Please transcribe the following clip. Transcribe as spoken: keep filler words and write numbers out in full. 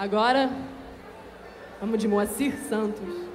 Agora, vamos de Moacir Santos.